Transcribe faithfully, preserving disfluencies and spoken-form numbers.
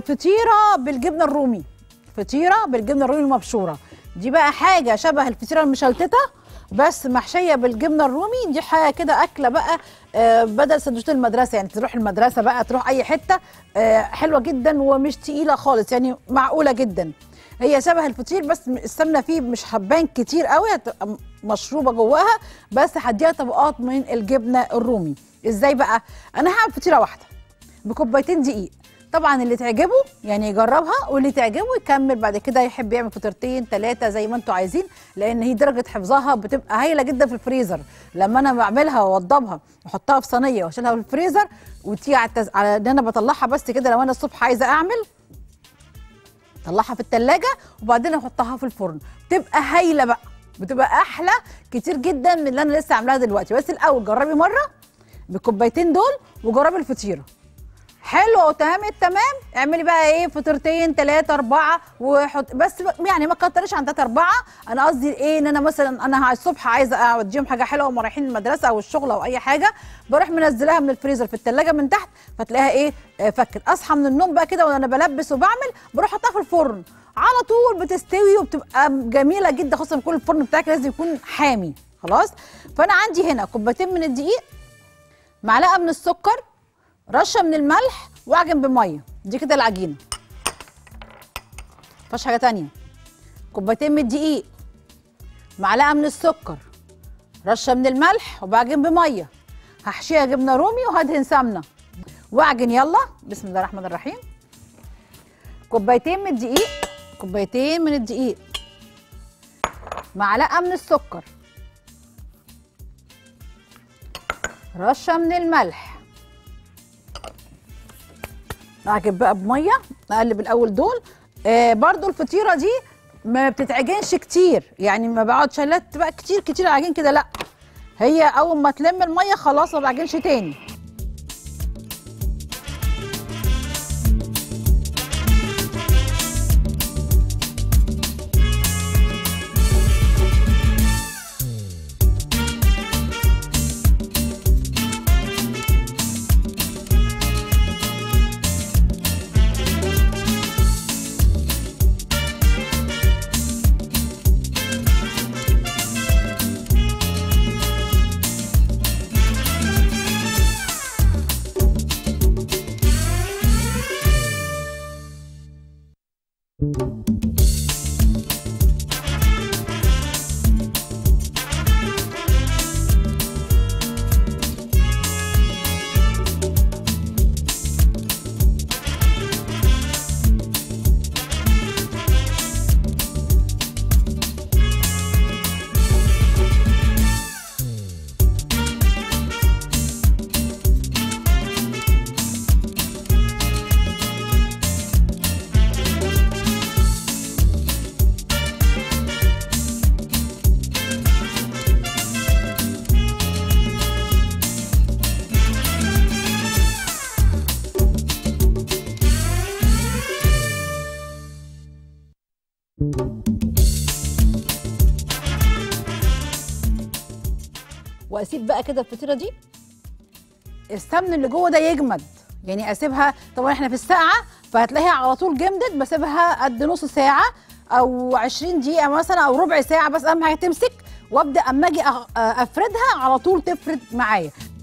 فطيره بالجبنه الرومي، فطيره بالجبنه الرومي المبشوره، دي بقى حاجه شبه الفطيره المشلتته بس محشيه بالجبنه الرومي. دي حاجه كده اكله بقى بدل سندوتشات المدرسه، يعني تروح المدرسه بقى تروح اي حته، حلوه جدا ومش تقيله خالص، يعني معقوله جدا. هي شبه الفطير بس السمنه فيه مش حبان كتير قوي، هتبقى مشروبه جواها، بس هديها طبقات من الجبنه الرومي. ازاي بقى؟ انا هعمل فطيره واحده بكوبايتين دقيق، طبعا اللي تعجبه يعني يجربها، واللي تعجبه يكمل بعد كده، يحب يعمل فطيرتين ثلاثه زي ما انتم عايزين، لان هي درجه حفظها بتبقى هايله جدا في الفريزر. لما انا بعملها واوضبها واحطها في صينيه واشيلها في الفريزر وتيجي على التز... على ان انا بطلعها بس كده، لو انا الصبح عايزه اعمل طلعها في التلاجة وبعدين احطها في الفرن، بتبقى هايله بقى، بتبقى احلى كتير جدا من اللي انا لسه عاملاها دلوقتي. بس الاول جربي مره بالكوبايتين دول وجربي الفطيره حلوه وتمام التمام. اعملي بقى ايه، فطيرتين ثلاثه اربعه وحط بس، يعني ما تكتريش عن ثلاثه اربعه. انا قصدي ايه، ان انا مثلا انا الصبح عايزه اوديهم حاجه حلوه وهم رايحين المدرسه او الشغل او اي حاجه، بروح منزلاها من الفريزر في الثلاجه من تحت، فتلاقيها ايه فكت. اصحى من النوم بقى كده وانا بلبس وبعمل، بروح احطها في الفرن على طول، بتستوي وبتبقى جميله جدا، خاصه بكل الفرن بتاعك لازم يكون حامي. خلاص، فانا عندي هنا كوبايتين من الدقيق، معلقه من السكر، رشه من الملح، واعجن بميه. دي كده العجينه، مفيهاش حاجه تانيه. كوبايتين من الدقيق، معلقه من السكر، رشه من الملح، وبعجن بميه. هحشيها جبنه رومي وهدهن سمنه واعجن. يلا، بسم الله الرحمن الرحيم. كوبايتين من الدقيق، كوبايتين من الدقيق، معلقه من السكر، رشه من الملح، اعجب بقى بميه. اقلب الاول دول. آه برضو الفطيره دي ما بتتعجنش كتير، يعني ما بقعدش الات بقى كتير كتير عجين كده، لا هي اول ما تلم الميه خلاص ما بعجنش تاني. واسيب بقى كده الفطيره دي السمن اللي جوه ده يجمد، يعني اسيبها. طبعا احنا في الساقعه فهتلاقيها على طول جمدت، بسيبها قد نص ساعه او عشرين دقيقه مثلا او ربع ساعه، بس اهم حاجه تمسك، وابدا اما اجي افردها على طول تفرد معايا.